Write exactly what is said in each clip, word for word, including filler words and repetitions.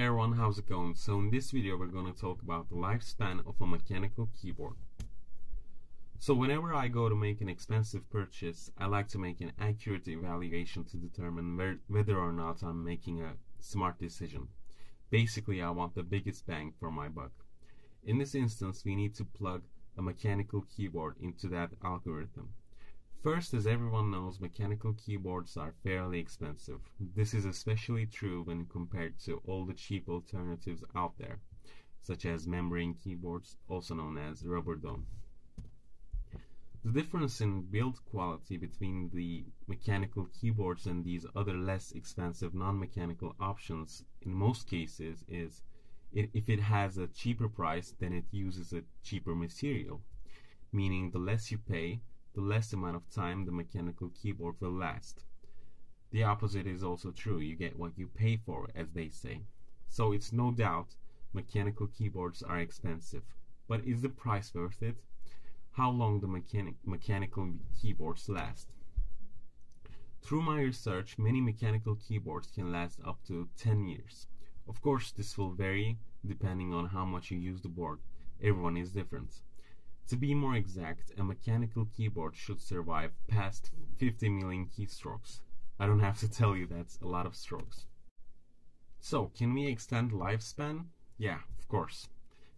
Hey everyone, how's it going? So in this video we're going to talk about the lifespan of a mechanical keyboard. So whenever I go to make an expensive purchase, I like to make an accurate evaluation to determine where, whether or not I'm making a smart decision. Basically, I want the biggest bang for my buck. In this instance, we need to plug a mechanical keyboard into that algorithm. First, as everyone knows, mechanical keyboards are fairly expensive. This is especially true when compared to all the cheap alternatives out there, such as membrane keyboards, also known as rubber dome. The difference in build quality between the mechanical keyboards and these other less expensive non-mechanical options in most cases is it, if it has a cheaper price, then it uses a cheaper material, meaning the less you pay, the less amount of time the mechanical keyboard will last. The opposite is also true. You get what you pay for, as they say. So it's no doubt mechanical keyboards are expensive. But is the price worth it? How long do mechani- mechanical keyboards last? Through my research, many mechanical keyboards can last up to ten years. Of course, this will vary depending on how much you use the board. Everyone is different. To be more exact, a mechanical keyboard should survive past fifty million keystrokes. I don't have to tell you that's a lot of strokes. So, can we extend lifespan? Yeah, of course.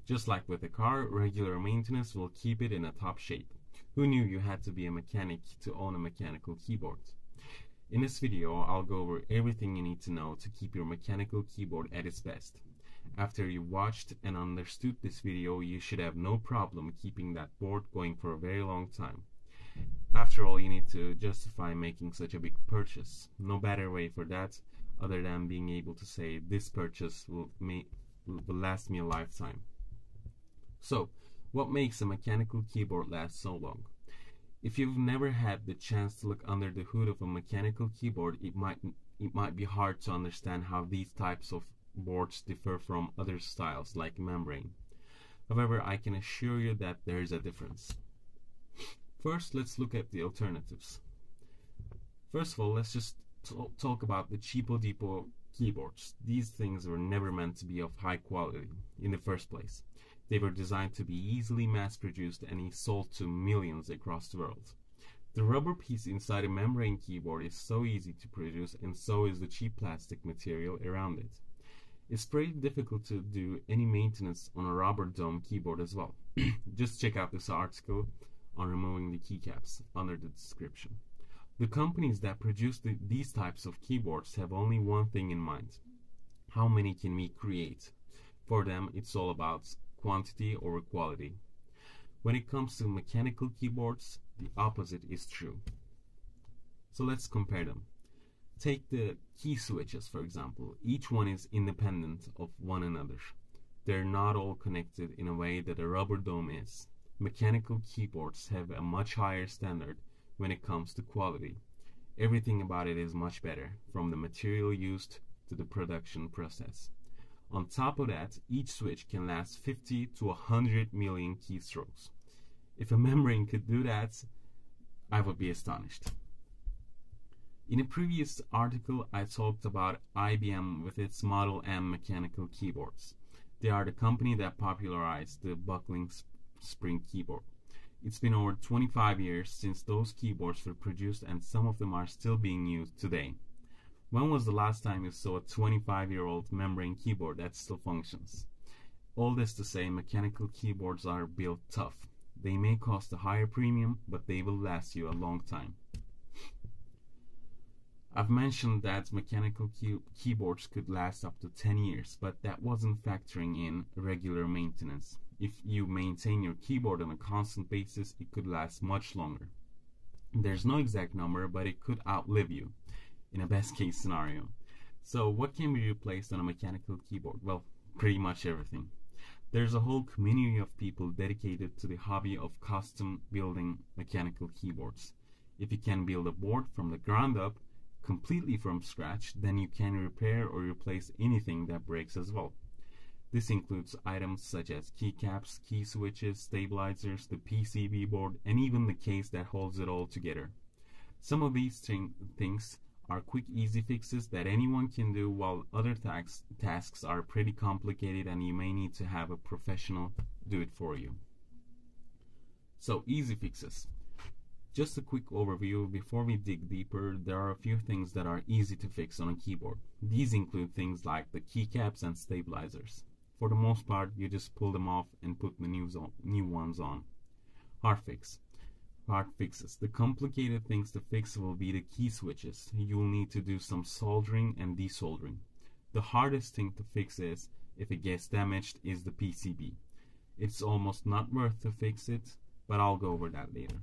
Just like with a car, regular maintenance will keep it in a top shape. Who knew you had to be a mechanic to own a mechanical keyboard? In this video, I'll go over everything you need to know to keep your mechanical keyboard at its best. After you watched and understood this video, you should have no problem keeping that board going for a very long time. After all, you need to justify making such a big purchase. No better way for that other than being able to say this purchase will, may, will last me a lifetime. So, what makes a mechanical keyboard last so long? If you've never had the chance to look under the hood of a mechanical keyboard, it might, it might be hard to understand how these types of boards differ from other styles like membrane. However, I can assure you that there is a difference. First, let's look at the alternatives. First of all, let's just talk about the cheapo depot keyboards. These things were never meant to be of high quality in the first place. They were designed to be easily mass-produced and sold to millions across the world. The rubber piece inside a membrane keyboard is so easy to produce, and so is the cheap plastic material around it. It's pretty difficult to do any maintenance on a rubber dome keyboard as well. Just check out this article on removing the keycaps under the description. The companies that produce the, these types of keyboards have only one thing in mind. How many can we create? For them, it's all about quantity over quality. When it comes to mechanical keyboards, the opposite is true. So let's compare them. Take the key switches, for example. Each one is independent of one another. They're not all connected in a way that a rubber dome is. Mechanical keyboards have a much higher standard when it comes to quality. Everything about it is much better, from the material used to the production process. On top of that, each switch can last fifty to one hundred million keystrokes. If a membrane could do that, I would be astonished. In a previous article, I talked about I B M with its Model M mechanical keyboards. They are the company that popularized the Buckling Spring keyboard. It's been over twenty-five years since those keyboards were produced, and some of them are still being used today. When was the last time you saw a twenty-five-year-old membrane keyboard that still functions? All this to say, mechanical keyboards are built tough. They may cost a higher premium, but they will last you a long time. I've mentioned that mechanical key keyboards could last up to ten years, but that wasn't factoring in regular maintenance. If you maintain your keyboard on a constant basis, it could last much longer. There's no exact number, but it could outlive you, in a best case scenario. So what can be replaced on a mechanical keyboard? Well, pretty much everything. There's a whole community of people dedicated to the hobby of custom building mechanical keyboards. If you can build a board from the ground up, completely from scratch, then you can repair or replace anything that breaks as well. This includes items such as keycaps, key switches, stabilizers, the P C B board, and even the case that holds it all together. Some of these thing things are quick, easy fixes that anyone can do, while other tax tasks are pretty complicated and you may need to have a professional do it for you. So, easy fixes. Just a quick overview before we dig deeper, there are a few things that are easy to fix on a keyboard. These include things like the keycaps and stabilizers. For the most part, you just pull them off and put the new ones on. Hard fix. Hard fixes. The complicated things to fix will be the key switches. You will need to do some soldering and desoldering. The hardest thing to fix is, if it gets damaged, is the P C B. It's almost not worth to fix it, but I'll go over that later.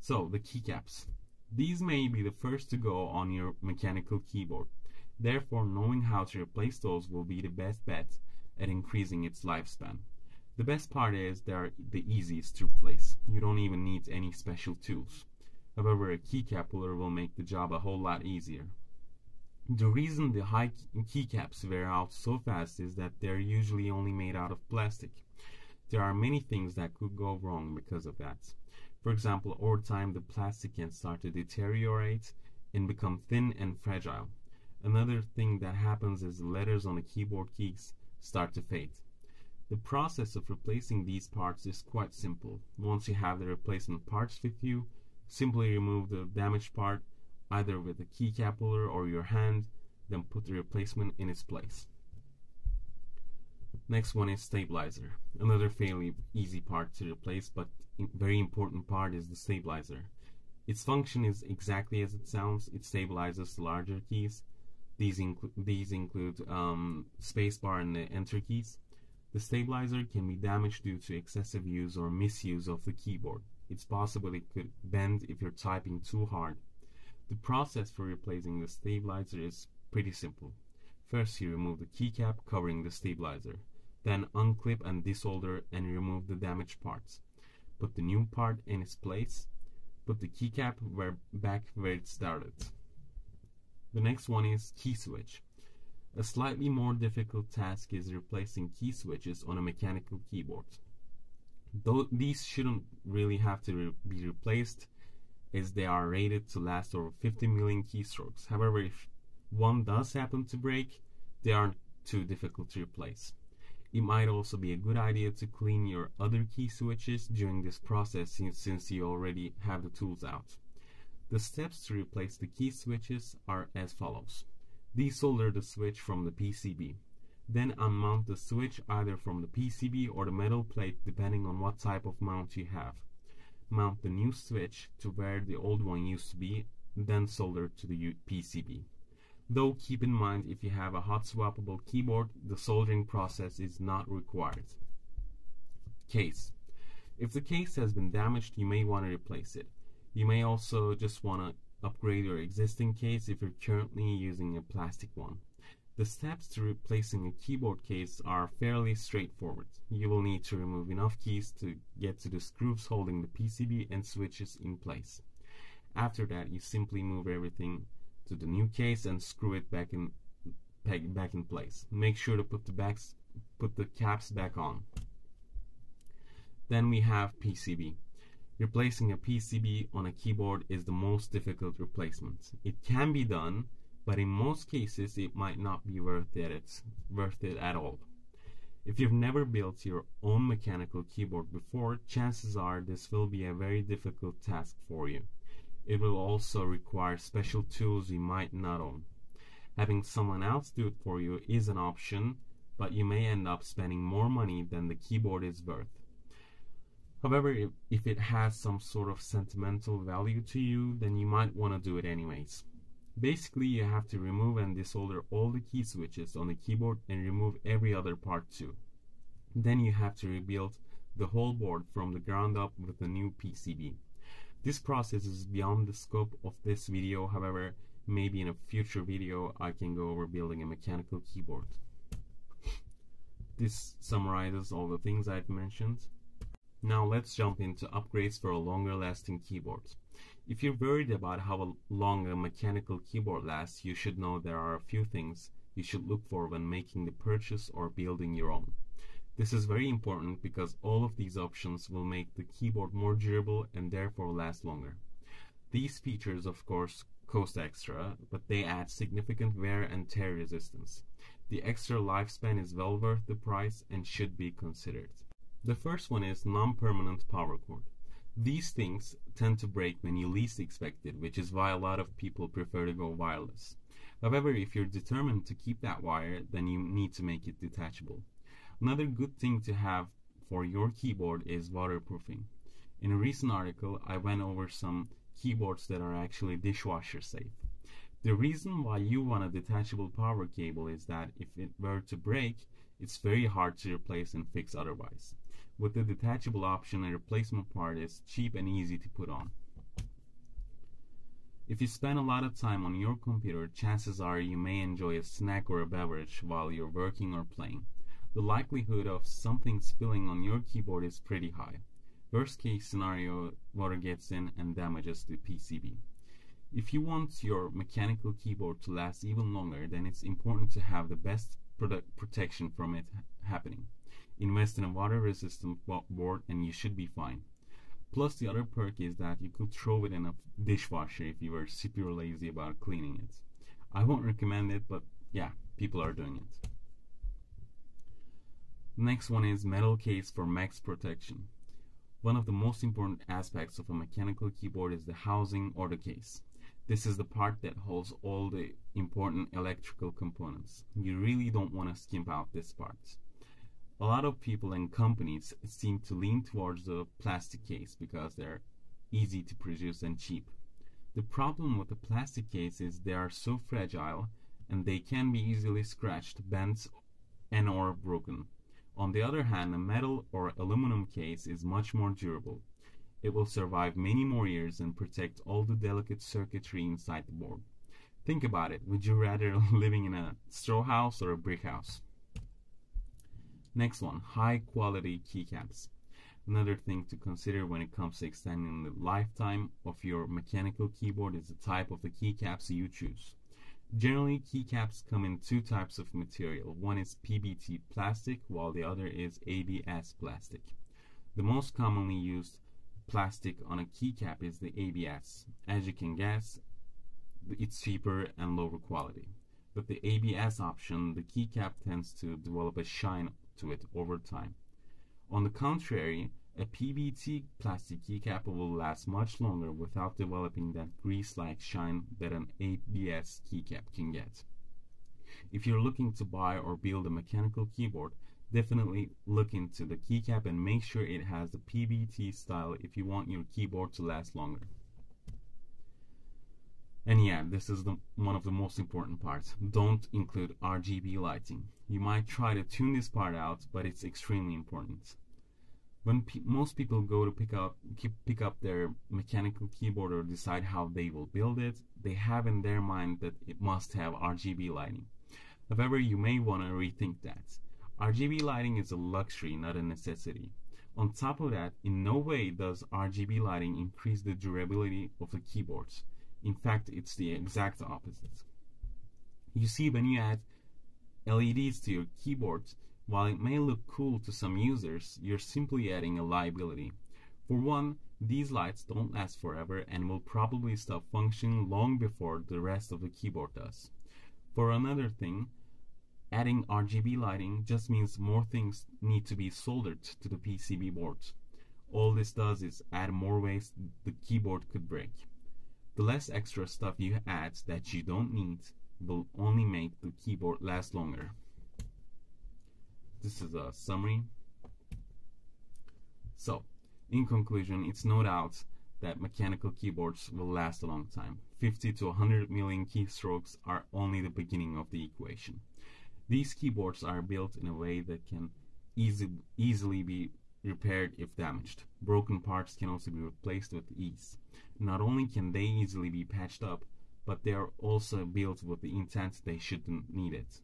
So, the keycaps. These may be the first to go on your mechanical keyboard. Therefore, knowing how to replace those will be the best bet at increasing its lifespan. The best part is they are the easiest to replace. You don't even need any special tools. However, a keycap puller will make the job a whole lot easier. The reason the high keycaps wear out so fast is that they're usually only made out of plastic. There are many things that could go wrong because of that. For example, over time the plastic can start to deteriorate and become thin and fragile. Another thing that happens is the letters on the Keyboard Kings start to fade. The process of replacing these parts is quite simple. Once you have the replacement parts with you, simply remove the damaged part either with a keycap puller or your hand, then put the replacement in its place. Next one is stabilizer. Another fairly easy part to replace, but very important part is the stabilizer. Its function is exactly as it sounds. It stabilizes the larger keys. These, inclu these include um, spacebar and the enter keys. The stabilizer can be damaged due to excessive use or misuse of the keyboard. It's possible it could bend if you're typing too hard. The process for replacing the stabilizer is pretty simple. First, you remove the keycap covering the stabilizer. Then unclip and desolder and remove the damaged parts. Put the new part in its place. Put the keycap where, back where it started. The next one is key switch. A slightly more difficult task is replacing key switches on a mechanical keyboard. Though these shouldn't really have to re be replaced, as they are rated to last over fifty million keystrokes. However, if one does happen to break, they aren't too difficult to replace. It might also be a good idea to clean your other key switches during this process, since you already have the tools out. The steps to replace the key switches are as follows. Desolder the switch from the P C B. Then unmount the switch either from the P C B or the metal plate, depending on what type of mount you have. Mount the new switch to where the old one used to be, then solder to the P C B. Though keep in mind, if you have a hot swappable keyboard, the soldering process is not required. Case. If the case has been damaged, you may want to replace it. You may also just want to upgrade your existing case if you're currently using a plastic one. The steps to replacing a keyboard case are fairly straightforward. You will need to remove enough keys to get to the screws holding the P C B and switches in place. After that, you simply move everything to the new case and screw it back in back in place. Make sure to put the backs put the caps back on. Then we have P C B. Replacing a P C B on a keyboard is the most difficult replacement. It can be done, but in most cases it might not be worth it. It's worth it at all. If you've never built your own mechanical keyboard before, chances are this will be a very difficult task for you. It will also require special tools you might not own. Having someone else do it for you is an option, but you may end up spending more money than the keyboard is worth. However, if, if it has some sort of sentimental value to you, then you might want to do it anyways. Basically, you have to remove and desolder all the key switches on the keyboard and remove every other part too. Then you have to rebuild the whole board from the ground up with a new P C B. This process is beyond the scope of this video, however, maybe in a future video I can go over building a mechanical keyboard. This summarizes all the things I've mentioned. Now let's jump into upgrades for a longer lasting keyboard. If you're worried about how long a mechanical keyboard lasts, you should know there are a few things you should look for when making the purchase or building your own. This is very important because all of these options will make the keyboard more durable and therefore last longer. These features, of course, cost extra, but they add significant wear and tear resistance. The extra lifespan is well worth the price and should be considered. The first one is non-permanent power cord. These things tend to break when you least expect it, which is why a lot of people prefer to go wireless. However, if you're determined to keep that wire, then you need to make it detachable. Another good thing to have for your keyboard is waterproofing. In a recent article, I went over some keyboards that are actually dishwasher safe. The reason why you want a detachable power cable is that if it were to break, it's very hard to replace and fix otherwise. With the detachable option, a replacement part is cheap and easy to put on. If you spend a lot of time on your computer, chances are you may enjoy a snack or a beverage while you're working or playing. The likelihood of something spilling on your keyboard is pretty high. Worst case scenario, water gets in and damages the P C B. If you want your mechanical keyboard to last even longer, then it's important to have the best product protection from it happening. Invest in a water-resistant board and you should be fine. Plus, the other perk is that you could throw it in a dishwasher if you were super lazy about cleaning it. I won't recommend it, but yeah, people are doing it. Next one is metal case for max protection. One of the most important aspects of a mechanical keyboard is the housing or the case. This is the part that holds all the important electrical components. You really don't want to skimp out this part. A lot of people and companies seem to lean towards the plastic case because they're easy to produce and cheap. The problem with the plastic case is they are so fragile and they can be easily scratched, bent, and or broken. On the other hand, a metal or aluminum case is much more durable. It will survive many more years and protect all the delicate circuitry inside the board. Think about it, would you rather living in a straw house or a brick house? Next one, high quality keycaps. Another thing to consider when it comes to extending the lifetime of your mechanical keyboard is the type of the keycaps you choose. Generally, keycaps come in two types of material. One is P B T plastic, while the other is A B S plastic. The most commonly used plastic on a keycap is the A B S. As you can guess, it's cheaper and lower quality. With the A B S option, the keycap tends to develop a shine to it over time. On the contrary, a P B T plastic keycap will last much longer without developing that grease-like shine that an A B S keycap can get. If you're looking to buy or build a mechanical keyboard, definitely look into the keycap and make sure it has the P B T style if you want your keyboard to last longer. And yeah, this is the, one of the most important parts. Don't include R G B lighting. You might try to tune this part out, but it's extremely important. When pe most people go to pick up, keep, pick up their mechanical keyboard or decide how they will build it, they have in their mind that it must have R G B lighting. However, you may want to rethink that. R G B lighting is a luxury, not a necessity. On top of that, in no way does R G B lighting increase the durability of the keyboards. In fact, it's the exact opposite. You see, when you add L E Ds to your keyboard, while it may look cool to some users, you're simply adding a liability. For one, these lights don't last forever and will probably stop functioning long before the rest of the keyboard does. For another thing, adding R G B lighting just means more things need to be soldered to the P C B board. All this does is add more ways the keyboard could break. The less extra stuff you add that you don't need will only make the keyboard last longer. This is a summary. So, in conclusion, it's no doubt that mechanical keyboards will last a long time. fifty to one hundred million keystrokes are only the beginning of the equation. These keyboards are built in a way that can easy, easily be repaired if damaged. Broken parts can also be replaced with ease. Not only can they easily be patched up, but they are also built with the intent they shouldn't need it.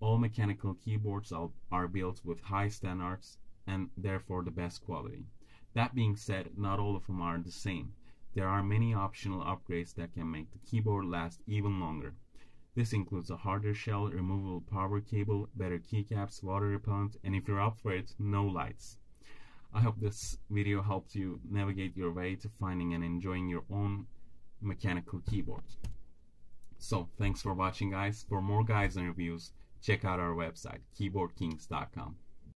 All mechanical keyboards are, are built with high standards and therefore the best quality. That being said, not all of them are the same. There are many optional upgrades that can make the keyboard last even longer. This includes a harder shell, removable power cable, better keycaps, water repellent, and if you're up for it, no lights. I hope this video helped you navigate your way to finding and enjoying your own mechanical keyboard. So thanks for watching guys. For more guides and reviews, check out our website keyboard kings dot com.